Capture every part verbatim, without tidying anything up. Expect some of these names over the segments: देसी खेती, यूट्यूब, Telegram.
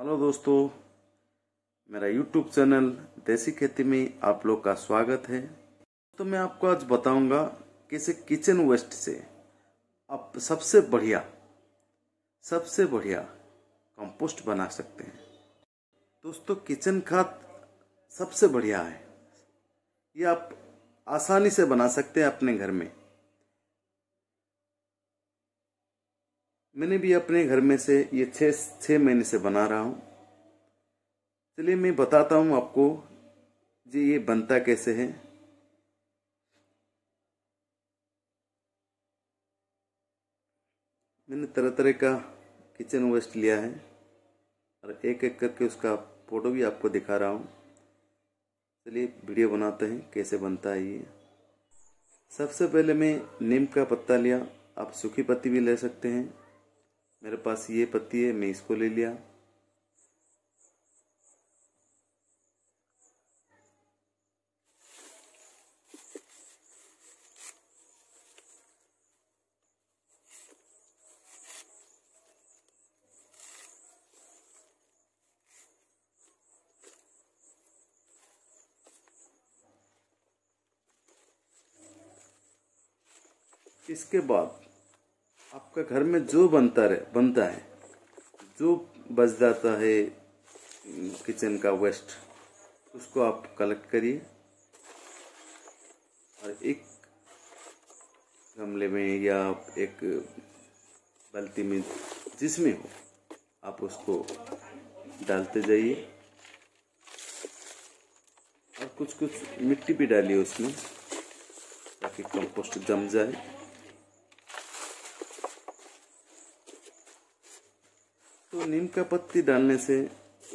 Hello दोस्तों, मेरा यूट्यूब channel देसी खेती में आप लोग का स्वागत है। तो मैं आपको आज बताऊंगा कैसे किचन वेस्ट से आप सबसे बढ़िया सबसे बढ़िया कंपोस्ट बना सकते हैं। दोस्तों, किचन खाद सबसे बढ़िया है, ये आप आसानी से बना सकते हैं अपने घर में। मैंने भी अपने घर में से ये छः छः महीने से बना रहा हूँ। चलिए मैं बताता हूँ आपको जी ये बनता कैसे है। मैंने तरह तरह का किचन वेस्ट लिया है और एक एक करके उसका फोटो भी आपको दिखा रहा हूँ। चलिए वीडियो बनाते हैं कैसे बनता है ये। सबसे पहले मैं नीम का पत्ता लिया, आप सूखी पत्ती भी ले सकते हैं, मेरे पास ये पत्ती है, मैं इसको ले लिया। इसके बाद आपका घर में जो बनता रहे बनता है जो बच जाता है किचन का वेस्ट, उसको आप कलेक्ट करिए और एक गमले में या एक बाल्टी में जिसमें हो आप उसको डालते जाइए। और कुछ कुछ मिट्टी भी डालिए उसमें ताकि कंपोस्ट जम जाए। तो नीम का पत्ती डालने से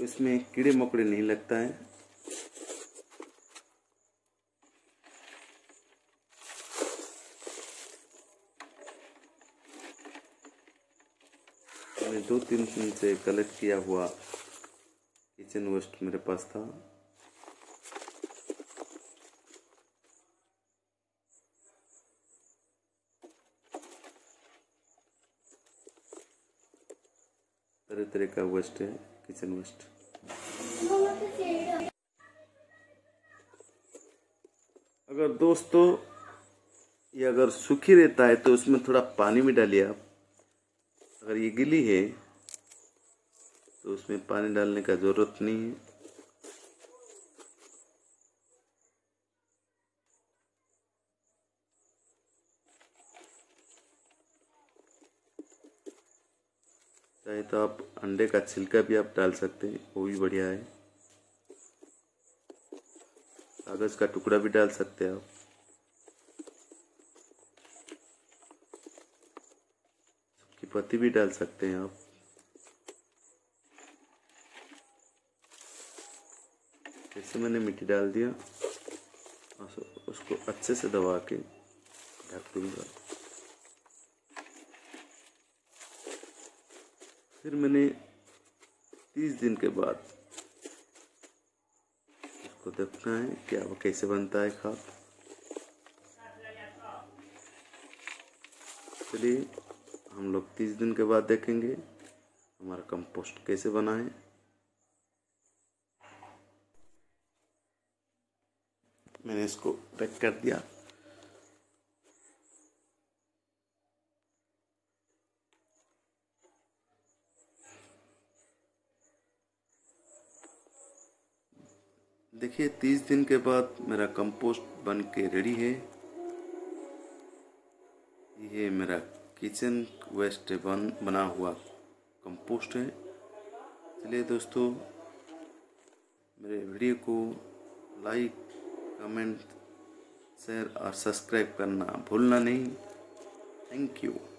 इसमें कीड़े मकोड़े नहीं लगता है। मैंने दो तीन दिन से कलेक्ट किया हुआ किचन वेस्ट मेरे पास था, तरह तरह का वेस्ट है, किचन वेस्ट। अगर दोस्तों ये अगर सूखी रहता है तो उसमें थोड़ा पानी भी डालिए आप। अगर ये गीली है तो उसमें पानी डालने का जरूरत नहीं है। चाहे तो आप अंडे का छिलका भी आप डाल सकते हैं, वो भी बढ़िया है। कागज का टुकड़ा भी डाल सकते हैं आप। सूखी पत्ती भी डाल सकते हैं आप। जैसे मैंने मिट्टी डाल दिया और उसको अच्छे से दबा के ढक दूंगा। फिर मैंने तीस दिन के बाद इसको देखना है क्या वो कैसे बनता है खाद। चलिए हम लोग तीस दिन के बाद देखेंगे हमारा कंपोस्ट कैसे बना है। मैंने इसको पैक कर दिया। देखिए तीस दिन के बाद मेरा कंपोस्ट बन के रेडी है। ये मेरा किचन वेस्ट बन बना हुआ कंपोस्ट है। चलिए दोस्तों, मेरे वीडियो को लाइक, कमेंट, शेयर और सब्सक्राइब करना भूलना नहीं। Thank you.